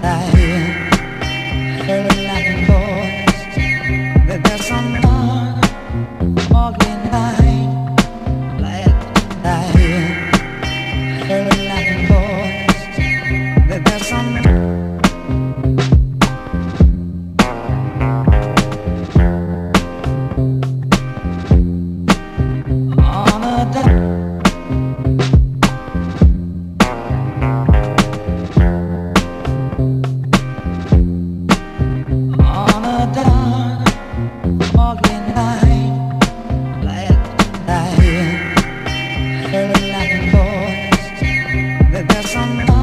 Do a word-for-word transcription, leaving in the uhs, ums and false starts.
I hear, hear a loving voice. There's some